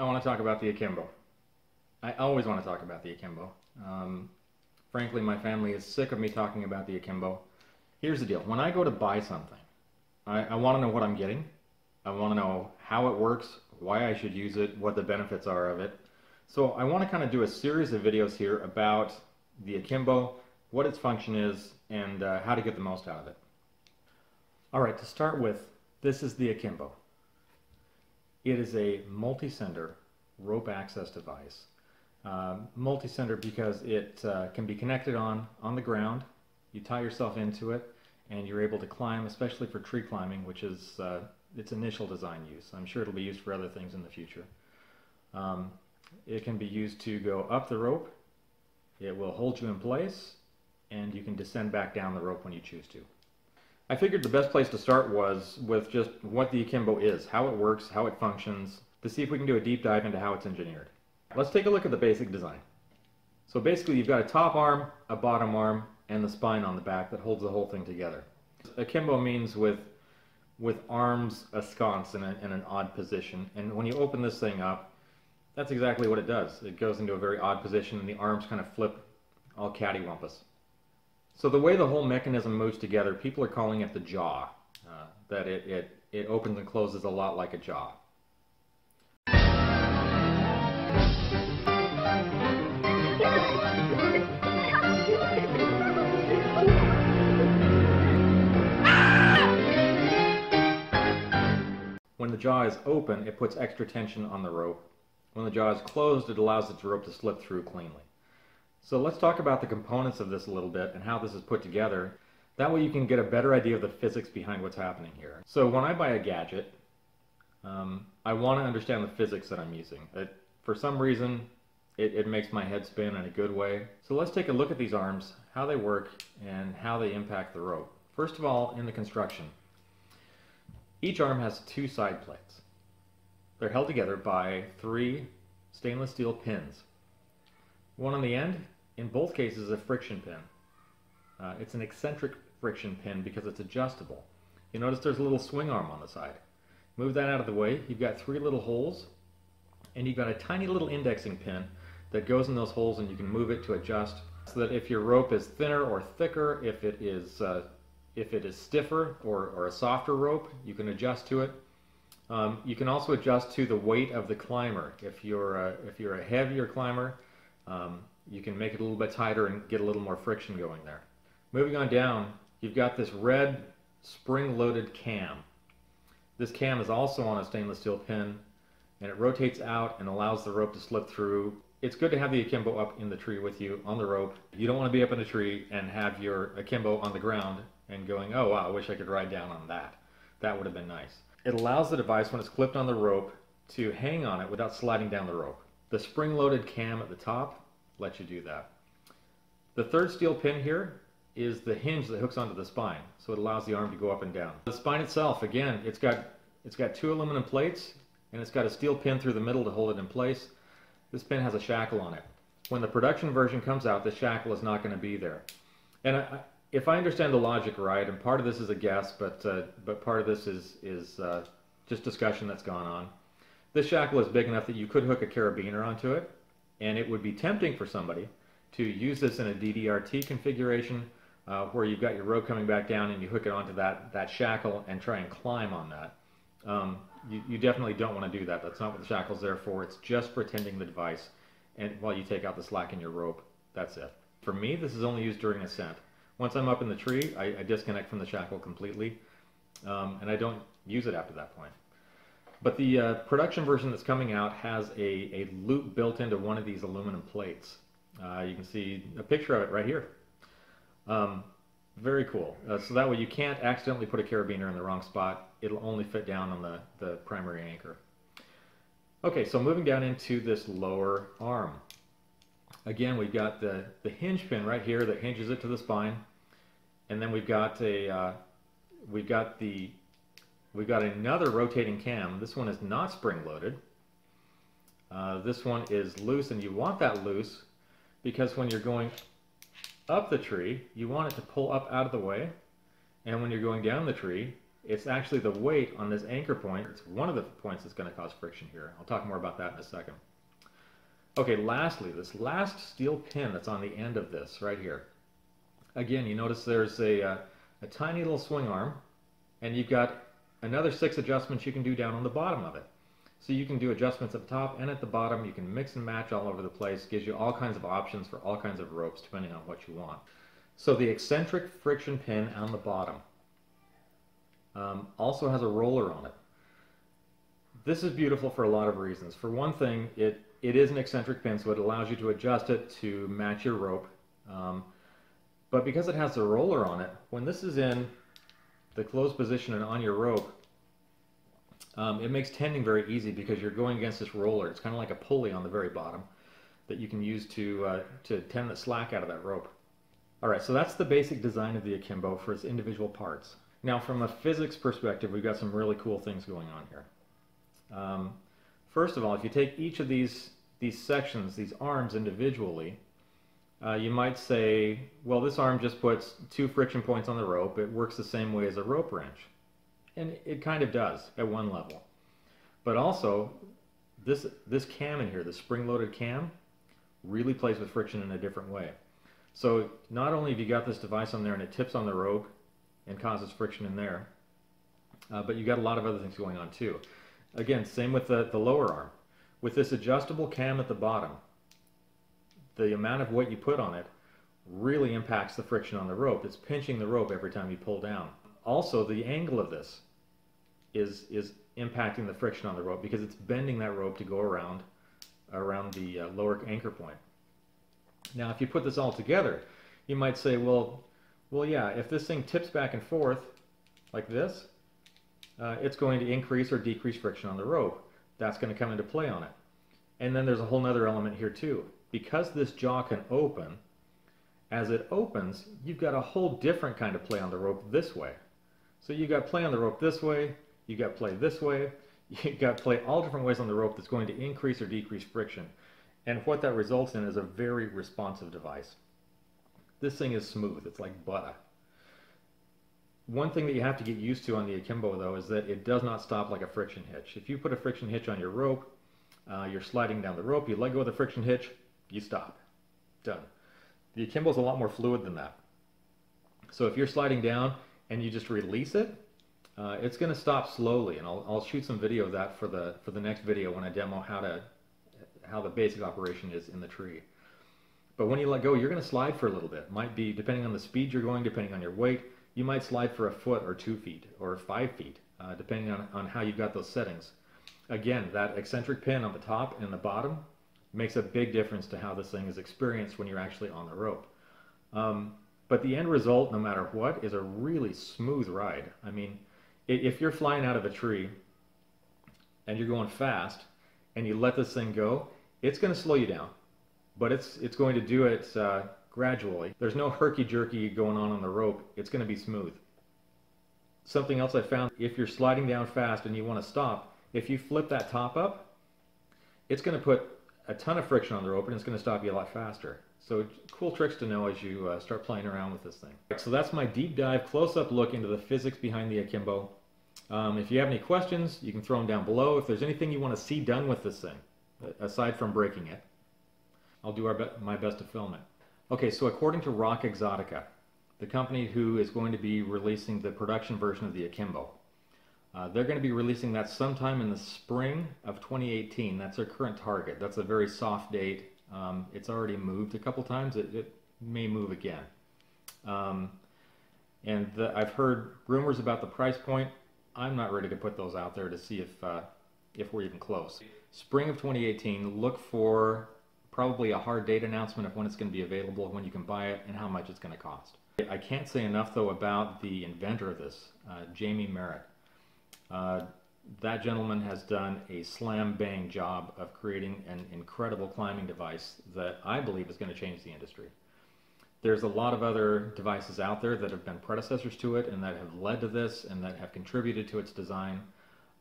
I want to talk about the Akimbo. I always want to talk about the Akimbo. Frankly, my family is sick of me talking about the Akimbo. Here's the deal. When I go to buy something, I want to know what I'm getting. I want to know how it works, why I should use it, what the benefits are of it. So I want to kind of do a series of videos here about the Akimbo, what its function is, and how to get the most out of it. Alright, to start with, this is the Akimbo. It is a multiscender rope access device. Multiscender because it can be connected on the ground. You tie yourself into it and you're able to climb, especially for tree climbing, which is its initial design use. I'm sure it'll be used for other things in the future. It can be used to go up the rope. It will hold you in place and you can descend back down the rope when you choose to. I figured the best place to start was with just what the Akimbo is, how it works, how it functions, to see if we can do a deep dive into how it's engineered. Let's take a look at the basic design. So basically you've got a top arm, a bottom arm, and the spine on the back that holds the whole thing together. Akimbo means with arms ensconced in an odd position, and when you open this thing up, that's exactly what it does. It goes into a very odd position and the arms kind of flip all cattywampus. So the way the whole mechanism moves together, people are calling it the jaw, that it opens and closes a lot like a jaw. When the jaw is open, it puts extra tension on the rope. When the jaw is closed, it allows the rope to slip through cleanly. So let's talk about the components of this a little bit and how this is put together. That way you can get a better idea of the physics behind what's happening here. So when I buy a gadget, I want to understand the physics that I'm using. For some reason, it makes my head spin in a good way. So let's take a look at these arms, how they work, and how they impact the rope. First of all, in the construction, each arm has two side plates. They're held together by three stainless steel pins. One on the end, in both cases, a friction pin. It's an eccentric friction pin because it's adjustable. You notice there's a little swing arm on the side. Move that out of the way, you've got three little holes, and you've got a tiny little indexing pin that goes in those holes, and you can move it to adjust so that if your rope is thinner or thicker, if it is stiffer or a softer rope, you can adjust to it. You can also adjust to the weight of the climber. If you're a heavier climber, you can make it a little bit tighter and get a little more friction going there. Moving on down, you've got this red spring-loaded cam. This cam is also on a stainless steel pin, and it rotates out and allows the rope to slip through. It's good to have the Akimbo up in the tree with you on the rope. You don't want to be up in a tree and have your Akimbo on the ground and going, oh wow, I wish I could ride down on that. That would have been nice. It allows the device, when it's clipped on the rope, to hang on it without sliding down the rope. The spring-loaded cam at the top lets you do that. The third steel pin here is the hinge that hooks onto the spine, so it allows the arm to go up and down. The spine itself, again, it's got two aluminum plates, and it's got a steel pin through the middle to hold it in place. This pin has a shackle on it. When the production version comes out, the shackle is not going to be there. And if I understand the logic right, and part of this is a guess, but part of this is just discussion that's gone on. This shackle is big enough that you could hook a carabiner onto it, and it would be tempting for somebody to use this in a DDRT configuration where you've got your rope coming back down and you hook it onto that shackle and try and climb on that. You definitely don't want to do that. That's not what the shackle's there for. It's just protecting the device, and while you take out the slack in your rope, that's it. For me, this is only used during ascent. Once I'm up in the tree, I disconnect from the shackle completely, and I don't use it after that point. But the production version that's coming out has a loop built into one of these aluminum plates. You can see a picture of it right here. Very cool. So that way you can't accidentally put a carabiner in the wrong spot. It'll only fit down on the primary anchor. Okay, so moving down into this lower arm. Again, we've got the hinge pin right here that hinges it to the spine, and then we've got another rotating cam. This one is not spring-loaded. This one is loose, and you want that loose because when you're going up the tree, you want it to pull up out of the way, and when you're going down the tree, It's actually the weight on this anchor point. It's one of the points that's going to cause friction here. I'll talk more about that in a second. Okay, lastly, this last steel pin that's on the end of this right here. Again, you notice there's a tiny little swing arm, and you've got another 6 adjustments you can do down on the bottom of it. So you can do adjustments at the top and at the bottom. You can mix and match all over the place. Gives you all kinds of options for all kinds of ropes depending on what you want. So the eccentric friction pin on the bottom also has a roller on it. This is beautiful for a lot of reasons. For one thing, it is an eccentric pin, so it allows you to adjust it to match your rope. But because it has the roller on it, when this is in the closed position and on your rope, it makes tending very easy because you're going against this roller. It's kind of like a pulley on the very bottom that you can use to tend the slack out of that rope. Alright, so that's the basic design of the Akimbo for its individual parts. Now from a physics perspective, we've got some really cool things going on here. First of all, if you take each of these sections, these arms individually, you might say, well, this arm just puts 2 friction points on the rope. It works the same way as a rope wrench. And it kind of does at one level. But also, this cam in here, the spring-loaded cam, really plays with friction in a different way. So not only have you got this device on there and it tips on the rope and causes friction in there, but you've got a lot of other things going on too. Again, same with the lower arm. With this adjustable cam at the bottom, the amount of weight you put on it really impacts the friction on the rope. It's pinching the rope every time you pull down. Also, the angle of this is impacting the friction on the rope because it's bending that rope to go around the lower anchor point. Now, if you put this all together, you might say, well, yeah, if this thing tips back and forth like this, it's going to increase or decrease friction on the rope. That's going to come into play on it. And then there's a whole other element here too. Because this jaw can open, as it opens, you've got a whole different kind of play on the rope this way. So you've got play on the rope this way, you've got play this way, you've got play all different ways on the rope that's going to increase or decrease friction. And what that results in is a very responsive device. This thing is smooth, it's like butter. One thing that you have to get used to on the Akimbo though is that it does not stop like a friction hitch. If you put a friction hitch on your rope, you're sliding down the rope, you let go of the friction hitch, you stop. Done. The Akimbo is a lot more fluid than that. So if you're sliding down, and you just release it, it's going to stop slowly, and I'll shoot some video of that for the next video when I demo how the basic operation is in the tree. But when you let go, you're going to slide for a little bit. Might be, depending on the speed you're going, depending on your weight, you might slide for a foot or 2 feet or 5 feet, depending on how you've got those settings. Again, that eccentric pin on the top and the bottom makes a big difference to how this thing is experienced when you're actually on the rope. But the end result, no matter what, is a really smooth ride. I mean, if you're flying out of a tree and you're going fast and you let this thing go, it's going to slow you down, but it's going to do it gradually. There's no herky-jerky going on the rope. It's going to be smooth. Something else I found, if you're sliding down fast and you want to stop, if you flip that top up, it's going to put a ton of friction on the rope and it's going to stop you a lot faster. So cool tricks to know as you start playing around with this thing. Right, so that's my deep dive, close-up look into the physics behind the Akimbo. If you have any questions, you can throw them down below. If there's anything you want to see done with this thing, aside from breaking it, I'll do my best to film it. Okay, so according to Rock Exotica, the company who is going to be releasing the production version of the Akimbo, they're going to be releasing that sometime in the spring of 2018. That's their current target. That's a very soft date. It's already moved a couple times. It may move again. And I've heard rumors about the price point. I'm not ready to put those out there to see if we're even close. Spring of 2018, look for probably a hard date announcement of when it's going to be available, when you can buy it, and how much it's going to cost. I can't say enough, though, about the inventor of this, Jamie Merritt. That gentleman has done a slam-bang job of creating an incredible climbing device that I believe is going to change the industry. There's a lot of other devices out there that have been predecessors to it and that have led to this and that have contributed to its design.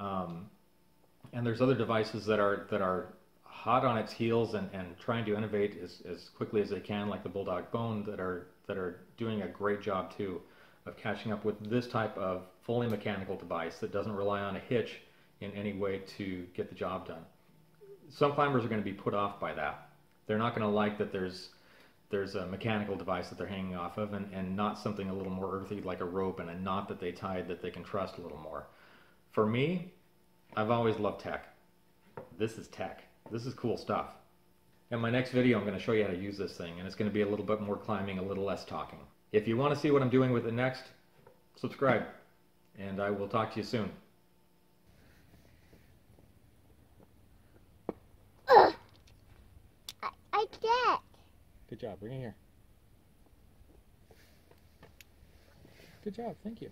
And there's other devices that are hot on its heels and trying to innovate as quickly as they can, like the Bulldog Bone, that are doing a great job too of catching up with this type of fully mechanical device that doesn't rely on a hitch in any way to get the job done. Some climbers are going to be put off by that. They're not going to like that there's a mechanical device that they're hanging off of, and not something a little more earthy like a rope and a knot that they tied that they can trust a little more. For me, I've always loved tech. This is tech. This is cool stuff. In my next video, I'm going to show you how to use this thing, and it's going to be a little bit more climbing, a little less talking. If you want to see what I'm doing with it next, subscribe, and I will talk to you soon. I can't. Good job. Bring it here. Good job. Thank you.